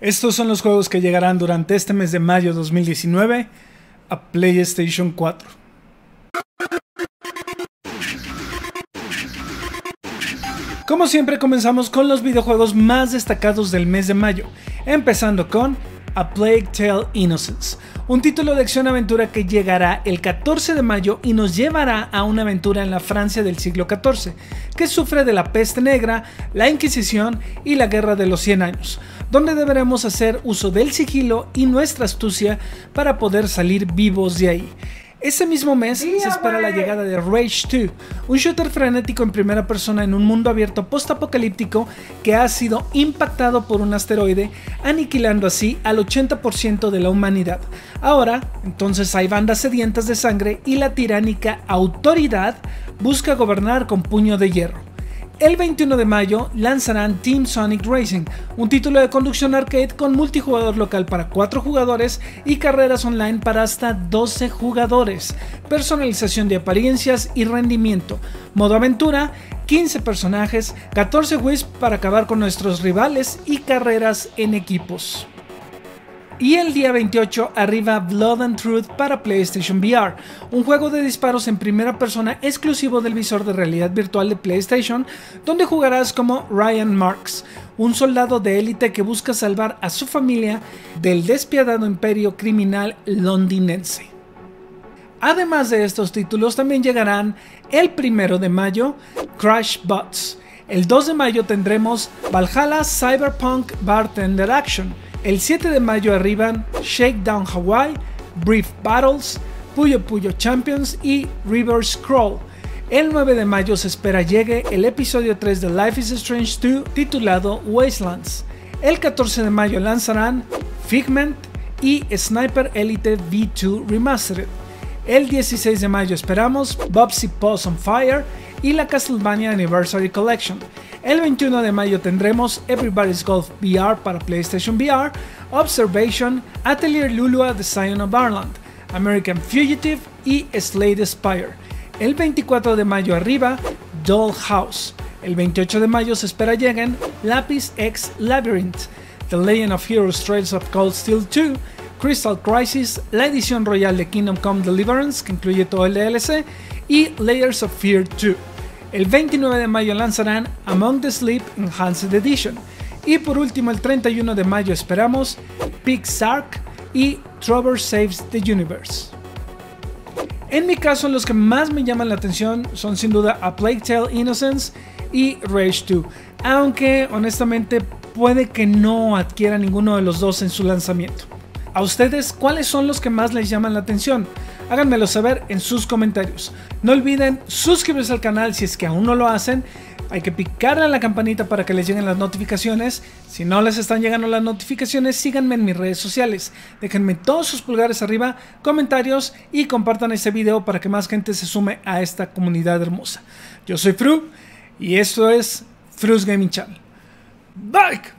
Estos son los juegos que llegarán durante este mes de mayo 2019 a PlayStation 4. Como siempre, comenzamos con los videojuegos más destacados del mes de mayo, empezando con A Plague Tale: Innocence, un título de acción-aventura que llegará el 14 de mayo y nos llevará a una aventura en la Francia del siglo XIV, que sufre de la peste negra, la Inquisición y la Guerra de los 100 años, donde deberemos hacer uso del sigilo y nuestra astucia para poder salir vivos de ahí. Ese mismo mes se espera la llegada de Rage 2, un shooter frenético en primera persona en un mundo abierto postapocalíptico que ha sido impactado por un asteroide, aniquilando así al 80% de la humanidad. Ahora, entonces, hay bandas sedientas de sangre y la tiránica autoridad busca gobernar con puño de hierro. El 21 de mayo lanzarán Team Sonic Racing, un título de conducción arcade con multijugador local para 4 jugadores y carreras online para hasta 12 jugadores, personalización de apariencias y rendimiento, modo aventura, 15 personajes, 14 wisps para acabar con nuestros rivales y carreras en equipos. Y el día 28 arriba Blood and Truth para PlayStation VR, un juego de disparos en primera persona exclusivo del visor de realidad virtual de PlayStation, donde jugarás como Ryan Marks, un soldado de élite que busca salvar a su familia del despiadado imperio criminal londinense. Además de estos títulos, también llegarán el 1 de mayo Crash Bots. El 2 de mayo tendremos Valhalla Cyberpunk Bartender Action. El 7 de mayo arriban Shakedown Hawaii, Brief Battles, Puyo Puyo Champions y River Scroll. El 9 de mayo se espera llegue el episodio 3 de Life is Strange 2 titulado Wastelands. El 14 de mayo lanzarán Figment y Sniper Elite V2 Remastered. El 16 de mayo esperamos Bubsy Paws on Fire y la Castlevania Anniversary Collection. El 21 de mayo tendremos Everybody's Golf VR para PlayStation VR, Observation, Atelier Lulua: The Scion of Arland, American Fugitive y Slade Spire. El 24 de mayo arriba, Dollhouse. El 28 de mayo se espera lleguen Lapis X Labyrinth, The Legend of Heroes Trails of Cold Steel 2, Crystal Crisis, la edición royal de Kingdom Come: Deliverance, que incluye todo el DLC, y Layers of Fear 2. El 29 de mayo lanzarán Among the Sleep Enhanced Edition. Y por último, el 31 de mayo esperamos Pig Sark y Trover Saves the Universe. En mi caso, los que más me llaman la atención son sin duda A Plague Tale: Innocence y Rage 2, aunque honestamente puede que no adquiera ninguno de los dos en su lanzamiento. ¿A ustedes cuáles son los que más les llaman la atención? Háganmelo saber en sus comentarios. No olviden suscribirse al canal si es que aún no lo hacen. Hay que picarle a la campanita para que les lleguen las notificaciones. Si no les están llegando las notificaciones, síganme en mis redes sociales. Déjenme todos sus pulgares arriba, comentarios y compartan este video para que más gente se sume a esta comunidad hermosa. Yo soy Fru y esto es Fru's Gaming Channel. Bye.